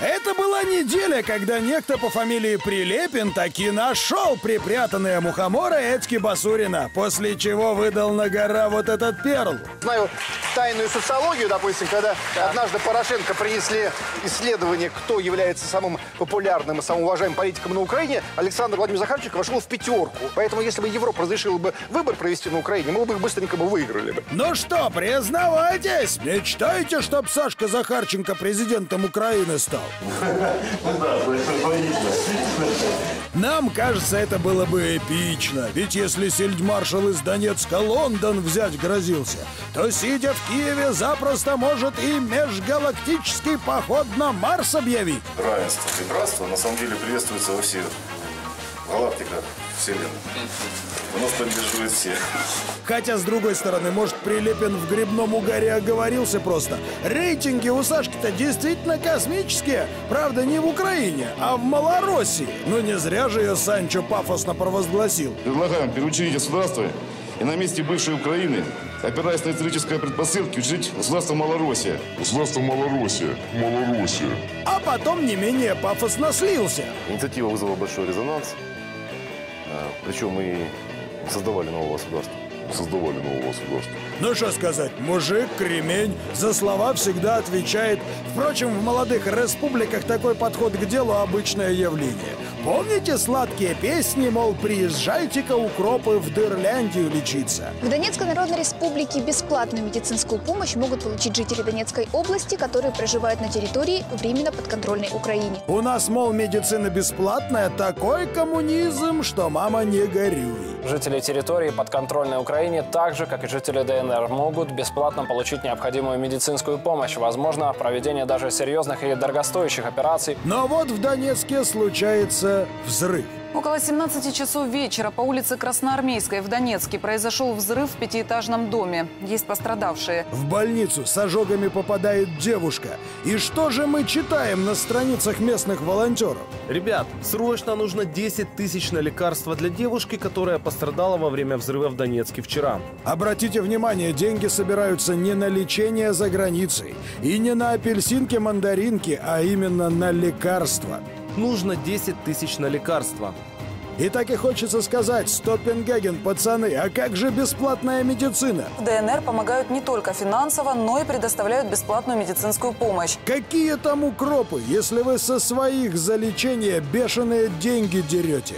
Это была неделя, когда некто по фамилии Прилепин таки нашел припрятанные мухоморы Этьки Басурина, после чего выдал на гора вот этот перл. Знаю тайную социологию, допустим, когда однажды Порошенко принесли исследование, кто является самым популярным и самым уважаемым политиком на Украине, Александр Владимир Захарченко вошел в пятерку. Поэтому, если бы Европа разрешила бы выбор провести на Украине, мы бы их быстренько выиграли бы. Ну что, признавайтесь, мечтаете, чтоб Сашка Захарченко президентом Украины стал? Нам кажется, это было бы эпично. Ведь если сельдмаршал из Донецка Лондон взять грозился, то, сидя в Киеве, запросто может и межгалактический поход на Марс объявить. Равенство и братство на самом деле приветствуется во всех галактиках вселенной. У нас поддерживают все. Хотя, с другой стороны, может, Прилепин в грибном угаре оговорился просто. Рейтинги у Сашки-то действительно космические. Правда, не в Украине, а в Малороссии. Ну, не зря же ее Санчо пафосно провозгласил. Предлагаем переучредить государство и на месте бывшей Украины, опираясь на исторические предпосылки, учредить государство Малороссия. Государство Малороссия. Малороссия. А потом не менее пафосно слился. Инициатива вызвала большой резонанс. Причем мы создавали новое государство. Ну что сказать, мужик, кремень, за слова всегда отвечает. Впрочем, в молодых республиках такой подход к делу обычное явление. Помните сладкие песни, мол, приезжайте-ка, укропы, в Дырляндию лечиться? В Донецкой Народной Республике бесплатную медицинскую помощь могут получить жители Донецкой области, которые проживают на территории, временно подконтрольной Украине. У нас, мол, медицина бесплатная, такой коммунизм, что мама не горюй. Жители территории подконтрольной Украине, так же, как и жители ДНР, могут бесплатно получить необходимую медицинскую помощь, возможно, проведение даже серьезных и дорогостоящих операций. Но вот в Донецке случается взрыв. Около 17 часов вечера по улице Красноармейской в Донецке произошел взрыв в пятиэтажном доме. Есть пострадавшие. В больницу с ожогами попадает девушка. И что же мы читаем на страницах местных волонтеров? Ребят, срочно нужно 10 тысяч на лекарства для девушки, которая пострадала во время взрыва в Донецке вчера. Обратите внимание, деньги собираются не на лечение за границей и не на апельсинки-мандаринки, а именно на лекарства. Нужно 10 тысяч на лекарства. И так и хочется сказать: Стопенгаген, пацаны, а как же бесплатная медицина? В ДНР помогают не только финансово, но и предоставляют бесплатную медицинскую помощь. Какие там укропы, если вы со своих за лечение бешеные деньги дерете?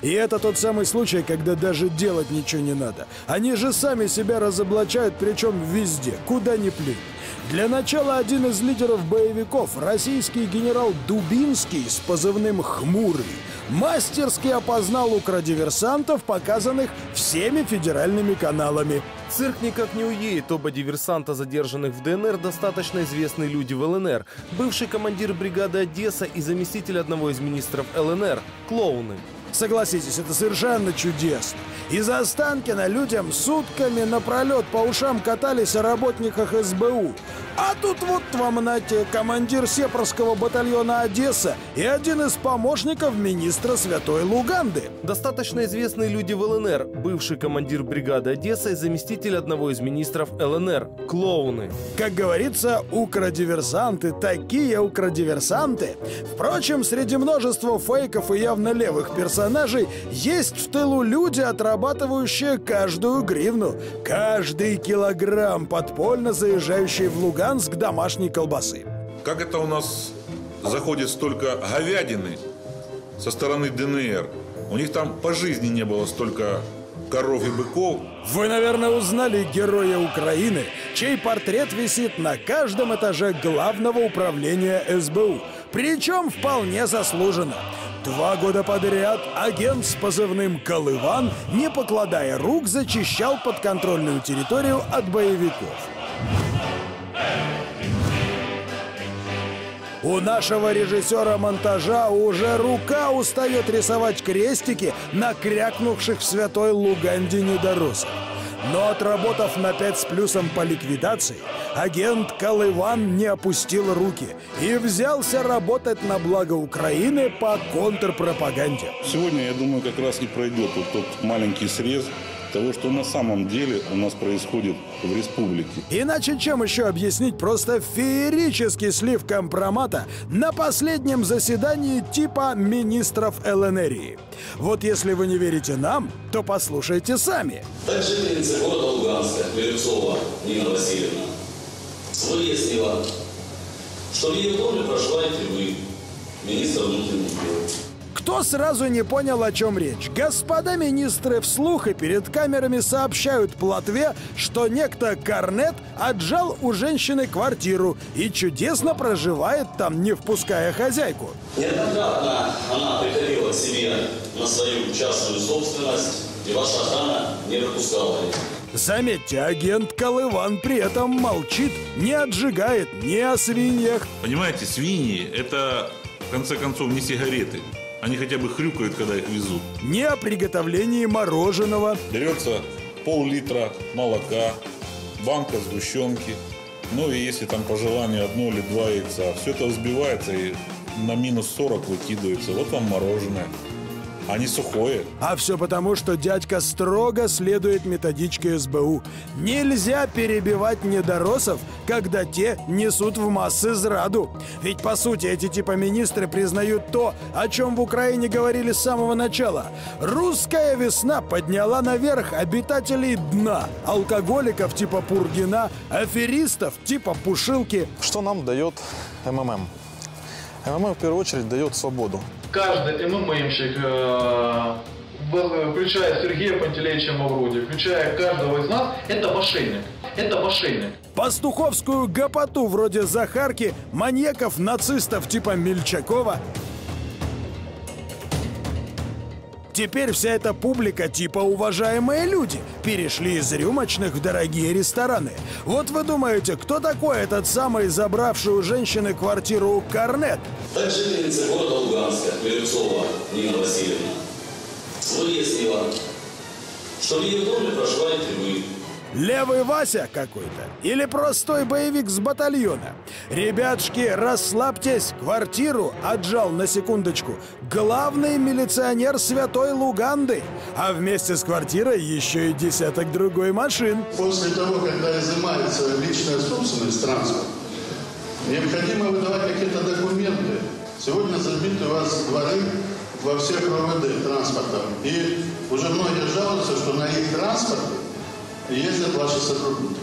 И это тот самый случай, когда даже делать ничего не надо. Они же сами себя разоблачают, причем везде, куда ни плюнь. Для начала один из лидеров боевиков, российский генерал Дубинский с позывным «Хмурый», мастерски опознал укродиверсантов, показанных всеми федеральными каналами. Цирк никак не уедет. Оба диверсанта, задержанных в ДНР, достаточно известные люди в ЛНР. Бывший командир бригады «Одесса» и заместитель одного из министров ЛНР – клоуны. Согласитесь, это совершенно чудесно. Из Останкина людям сутками напролет по ушам катались о работниках СБУ. А тут вот вам, нате, командир сепарского батальона «Одесса» и один из помощников министра Святой Луганды. Достаточно известные люди в ЛНР, бывший командир бригады «Одесса» и заместитель одного из министров ЛНР – клоуны. Как говорится, укродиверсанты такие укродиверсанты. Впрочем, среди множества фейков и явно левых персонажей есть в тылу люди, отрабатывающие каждую гривну, каждый килограмм подпольно заезжающий в Луганск домашней колбасы. Как это у нас заходит столько говядины со стороны ДНР? У них там по жизни не было столько коров и быков. Вы, наверное, узнали героя Украины, чей портрет висит на каждом этаже главного управления СБУ. Причем вполне заслуженно. 2 года подряд агент с позывным «Колыван», не покладая рук, зачищал подконтрольную территорию от боевиков. У нашего режиссера монтажа уже рука устает рисовать крестики на крякнувших в Святой Луганде недоросах. Но, отработав на 5+ по ликвидации, агент Колыван не опустил руки и взялся работать на благо Украины по контрпропаганде. Сегодня, я думаю, как раз и пройдет вот тот маленький срез, того, что на самом деле у нас происходит в республике. Иначе чем еще объяснить просто феерический слив компромата на последнем заседании типа министров ЛНР? Вот если вы не верите нам, то послушайте сами. Так жительница города Луганска Квиленцова Нина Васильевна выяснила, что в ее доме прошла интервью министра внутренних дел. Кто сразу не понял, о чем речь? Господа министры вслух и перед камерами сообщают Плотве, что некто Корнет отжал у женщины квартиру и чудесно проживает там, не впуская хозяйку. Неоднократно она приходила к себе на свою частную собственность, и ваша охрана не пропускала ее. Заметьте, агент Колыван при этом молчит, не отжигает ни о свиньях. Понимаете, свиньи – это, в конце концов, не сигареты. Они хотя бы хрюкают, когда их везут. Не о приготовлении мороженого. Берется пол-литра молока, банка сгущенки, ну и если там по желанию одно или два яйца. Все это взбивается и на минус 40 выкидывается. Вот вам мороженое. А не сухое. А все потому, что дядька строго следует методичке СБУ. Нельзя перебивать недоросов, когда те несут в массы зраду. Ведь, по сути, эти типа министры признают то, о чем в Украине говорили с самого начала. Русская весна подняла наверх обитателей дна. Алкоголиков типа Пургина, аферистов типа Пушилки. Что нам дает МММ? МММ в первую очередь дает свободу. Каждый МММщик, включая Сергея Пантелеевича Мавроди, включая каждого из нас, это мошенник. Это мошенник. Пастуховскую гопоту вроде Захарки, маньяков, нацистов типа Мельчакова. Теперь вся эта публика типа уважаемые люди перешли из рюмочных в дорогие рестораны. Вот вы думаете, кто такой этот самый забравший у женщины квартиру Корнет? Так жительница города Луганска Квиленцова Нина Васильевна выяснила, что в ее доме прошла интервью. Левый Вася какой-то или простой боевик с батальона. Ребятушки, расслабьтесь, квартиру отжал, на секундочку, главный милиционер Святой Луганды, а вместе с квартирой еще и десяток другой машин. После того, когда изымается личная собственность, транспорт, необходимо выдавать какие-то документы. Сегодня забиты у вас дворы во всех РОВД транспортом. И уже многие жалуются, что на их транспорте ездят ваши сотрудники.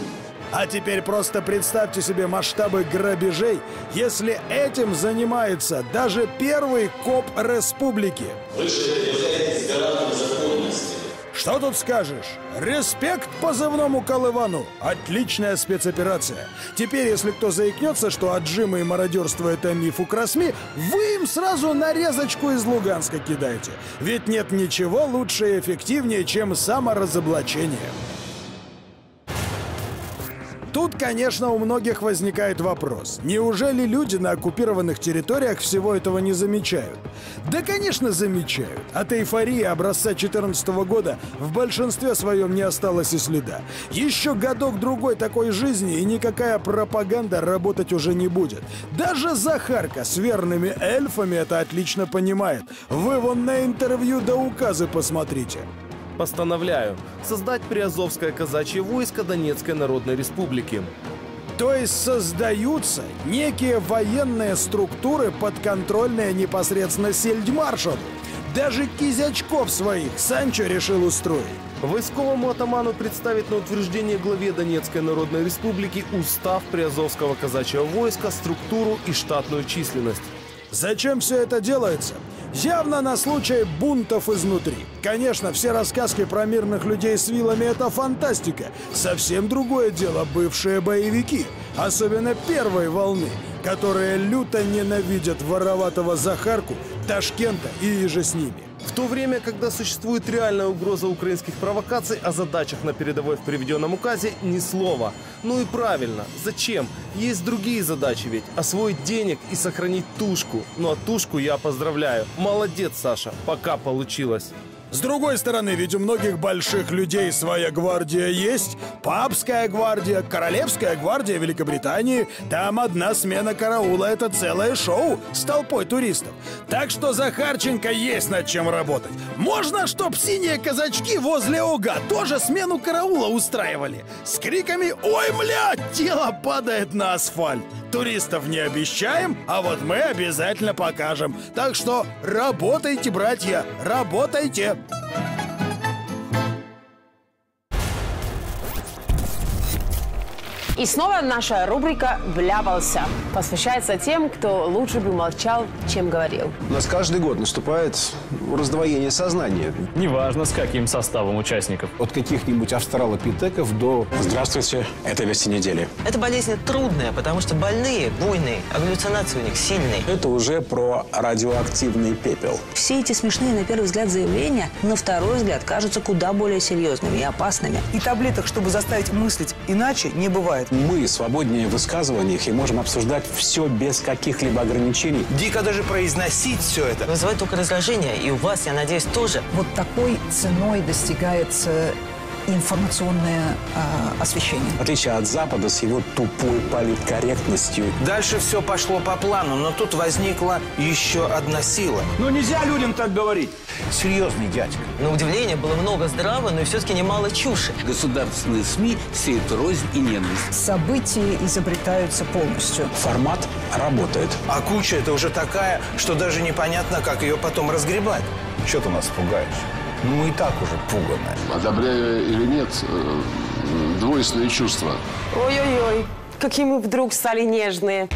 А теперь просто представьте себе масштабы грабежей, если этим занимается даже первый коп республики. Вы же являетесь гарантом законности. Что тут скажешь? Респект позывному Колывану. Отличная спецоперация. Теперь, если кто заикнется, что отжимы и мародерство это миф у красми, вы им сразу нарезочку из Луганска кидаете. Ведь нет ничего лучше и эффективнее, чем саморазоблачение. Тут, конечно, у многих возникает вопрос. Неужели люди на оккупированных территориях всего этого не замечают? Да, конечно, замечают. От эйфории образца 2014 года в большинстве своем не осталось и следа. Еще годок-другой такой жизни, и никакая пропаганда работать уже не будет. Даже Захарка с верными эльфами это отлично понимает. Вы вон на интервью да указы посмотрите. Постановляю создать Приазовское казачье войско Донецкой Народной Республики. То есть создаются некие военные структуры, подконтрольные непосредственно сельдмаршалу. Даже кизячков своих Санчо решил устроить. Войсковому атаману представить на утверждение главе Донецкой Народной Республики устав Приазовского казачьего войска, структуру и штатную численность. Зачем все это делается? Явно на случай бунтов изнутри. Конечно, все рассказки про мирных людей с вилами – это фантастика. Совсем другое дело бывшие боевики, особенно первой волны, которые люто ненавидят вороватого Захарку, Ташкента и иже с ними. В то время, когда существует реальная угроза украинских провокаций, о задачах на передовой в приведенном указе ни слова. Ну и правильно. Зачем? Есть другие задачи ведь. Освоить денег и сохранить тушку. Ну а тушку я поздравляю. Молодец, Саша. Пока получилось. С другой стороны, ведь у многих больших людей своя гвардия есть. Папская гвардия, королевская гвардия Великобритании. Там одна смена караула — это целое шоу с толпой туристов. Так что Захарченко есть над чем работать. Можно, чтоб синие казачки возле ОГА тоже смену караула устраивали. С криками «Ой, мля, тело падает на асфальт». Туристов не обещаем, а вот мы обязательно покажем. Так что работайте, братья, работайте! И снова наша рубрика «Блябался» посвящается тем, кто лучше бы молчал, чем говорил. У нас каждый год наступает раздвоение сознания. Неважно, с каким составом участников. От каких-нибудь австралопитеков до... Здравствуйте, это вести недели. Эта болезнь трудная, потому что больные, буйные, галлюцинации у них сильные. Это уже про радиоактивный пепел. Все эти смешные, на первый взгляд, заявления, на второй взгляд, кажутся куда более серьезными и опасными. И таблеток, чтобы заставить мыслить иначе, не бывает. Мы свободнее в высказываниях и можем обсуждать все без каких-либо ограничений. Дико даже произносить все это. Вызывает только раздражение, и у вас, я надеюсь, тоже. Вот такой ценой достигается информационное освещение. В отличие от Запада с его тупой политкорректностью. Дальше все пошло по плану, но тут возникла еще одна сила. Ну нельзя людям так говорить. Серьезный дядька. На удивление было много здраво, но все-таки немало чуши. Государственные СМИ сеют рознь и ненависть. События изобретаются полностью. Формат работает. А куча это уже такая, что даже непонятно, как ее потом разгребать. Че ты нас пугаешь? Ну, мы и так уже пуганы. Одобряю или нет, двойственные чувства. Ой-ой-ой, какие мы вдруг стали нежные.